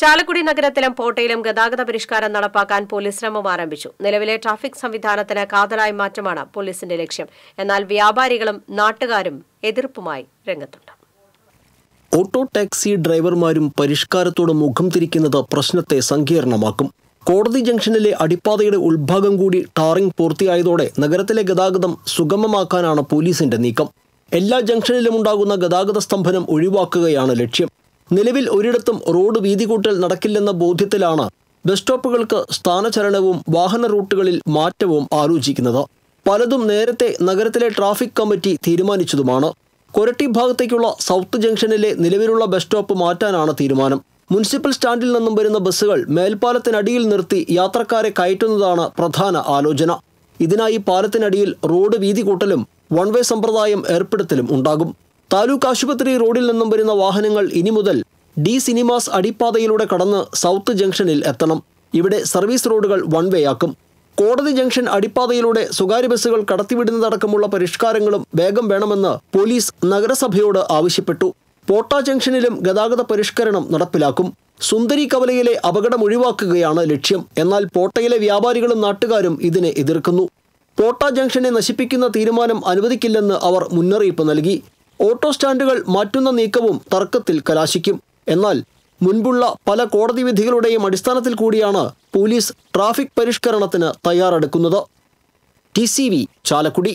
ചാലക്കുടി നഗരത്തിലും കോട്ടയിലും ഗതാഗത പരിഷ്കാരം നടപ്പാക്കാൻ പോലീസ് ശ്രമം ആരംഭിച്ചു. നിലവിലെ ട്രാഫിക് സംവിധാനത്തിന് കാതലായ മാറ്റമാണ് പോലീസിന്റെ ലക്ഷ്യം. എന്നാൽ വ്യാപാരികളും നാട്ടുകാരും എതിർപ്പുമായി രംഗത്തുണ്ട്. ഓട്ടോ ടാക്സി ഡ്രൈവർമാരും പരിഷ്കാരത്തോട് മുഖം തിരിക്കുന്നത് പ്രശ്നത്തെ സങ്കീർണമാക്കും. കോടതി ജംഗ്ഷനിലെ അടിപ്പാതയുടെ ഉൾഭാഗം കൂടി ടാറിംഗ് പൂർത്തിയായതോടെ നഗരത്തിലെ ഗതാഗതം സുഗമമാക്കാനാണ് പോലീസിന്റെ നീക്കം. എല്ലാ ജംഗ്ഷനിലും ഉണ്ടാകുന്ന ഗതാഗത സ്തംഭനം ഒഴിവാക്കുകയാണ് ലക്ഷ്യം. നിലവിൽ ഒരിടത്തും റോഡ് വീതി കൂട്ടൽ നടക്കില്ലെന്ന ബോധ്യത്തിലാണ് ബസ് സ്റ്റോപ്പുകൾക്ക് സ്ഥാനചലനവും വാഹന റൂട്ടുകളിൽ മാറ്റവും ആലോചിക്കുന്നത്. പലതും നേരത്തെ നഗരത്തിലെ ട്രാഫിക് കമ്മിറ്റി തീരുമാനിച്ചതുമാണ്. കൊരട്ടി ഭാഗത്തേക്കുള്ള സൗത്ത് ജംഗ്ഷനിലെ നിലവിലുള്ള ബസ് സ്റ്റോപ്പ് മാറ്റാനാണ് തീരുമാനം. മുനിസിപ്പൽ സ്റ്റാൻഡിൽ നിന്നും വരുന്ന ബസ്സുകൾ മേൽപ്പാലത്തിനടിയിൽ നിർത്തി യാത്രക്കാരെ കയറ്റുന്നതാണ് പ്രധാന ആലോചന. ഇതിനായി പാലത്തിനടിയിൽ റോഡ് വീതി കൂട്ടലും വൺ വേ സമ്പ്രദായം ഏർപ്പെടുത്തലും ഉണ്ടാകും. താലൂക്ക് ആശുപത്രി റോഡിൽ നിന്നും വരുന്ന വാഹനങ്ങൾ ഇനി മുതൽ ഡി സിനിമാസ് അടിപ്പാതയിലൂടെ കടന്ന് സൗത്ത് ജംഗ്ഷനിൽ എത്തണം. ഇവിടെ സർവീസ് റോഡുകൾ വൺ വേ ആക്കും. കോടതി ജംഗ്ഷൻ അടിപ്പാതയിലൂടെ സ്വകാര്യ ബസ്സുകൾ കടത്തിവിടുന്നതടക്കമുള്ള പരിഷ്കാരങ്ങളും വേഗം വേണമെന്ന് പോലീസ് നഗരസഭയോട് ആവശ്യപ്പെട്ടു. പോട്ട ജംഗ്ഷനിലും ഗതാഗത പരിഷ്കരണം നടപ്പിലാക്കും. സുന്ദരി കവലയിലെ അപകടം ഒഴിവാക്കുകയാണ് ലക്ഷ്യം. എന്നാൽ പോട്ടയിലെ വ്യാപാരികളും നാട്ടുകാരും ഇതിനെ എതിർക്കുന്നു. പോട്ട ജംഗ്ഷനെ നശിപ്പിക്കുന്ന തീരുമാനം അനുവദിക്കില്ലെന്ന് അവർ മുന്നറിയിപ്പ് നൽകി. ഓട്ടോ സ്റ്റാൻഡുകൾ മാറ്റുന്ന നീക്കവും തർക്കത്തിൽ കലാശിക്കും. എന്നാൽ മുൻപുള്ള പല കോടതി വിധികളുടെയും അടിസ്ഥാനത്തിൽ കൂടിയാണ് പോലീസ് ട്രാഫിക് പരിഷ്കരണത്തിന് തയ്യാറെടുക്കുന്നത്. T C V Chalakudy.